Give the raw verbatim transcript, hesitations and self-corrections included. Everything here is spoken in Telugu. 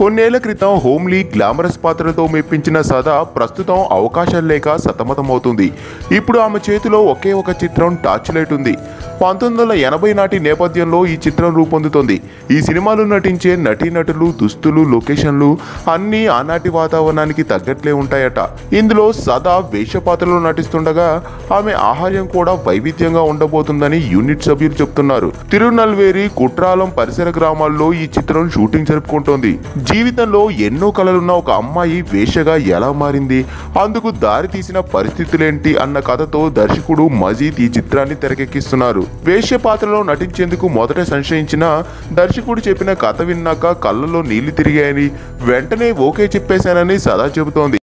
కొన్నేళ్ల క్రితం హోమ్లీ గ్లామరస్ పాత్రలతో మెప్పించిన సదా ప్రస్తుతం అవకాశాలు లేక సతమతమవుతుంది. ఇప్పుడు ఆమె చేతిలో ఒకే ఒక చిత్రం టార్చ్ లైట్ ఉంది. పంతొమ్మిది వందల ఎనభై నాటి నేపథ్యంలో ఈ చిత్రం రూపొందుతోంది. ఈ సినిమాలో నటించే నటీనటులు, దుస్తులు, లొకేషన్లు అన్నీ ఆనాటి వాతావరణానికి తగ్గట్లే ఉంటాయట. ఇందులో సదా వేషపాత్రలో నటిస్తుండగా ఆమె ఆహార్యం కూడా వైవిధ్యంగా ఉండబోతుందని యూనిట్ సభ్యులు చెప్తున్నారు. తిరునల్వేరి, కుట్రాలం పరిసర గ్రామాల్లో ఈ చిత్రం షూటింగ్ జరుపుకుంటోంది. జీవితంలో ఎన్నో కళలున్న ఒక అమ్మాయి వేషగా ఎలా మారింది, అందుకు దారి తీసిన పరిస్థితులేంటి అన్న కథతో దర్శకుడు మజీద్ ఈ చిత్రాన్ని తెరకెక్కిస్తున్నారు. వేష పాత్రలో నటించేందుకు మొదట సంశయించిన దర్శకుడు చెప్పిన కథ విన్నాక కళ్ళలో నీళ్లు తిరిగాయని వెంటనే ఓకే చెప్పేశానని సదా చెబుతోంది.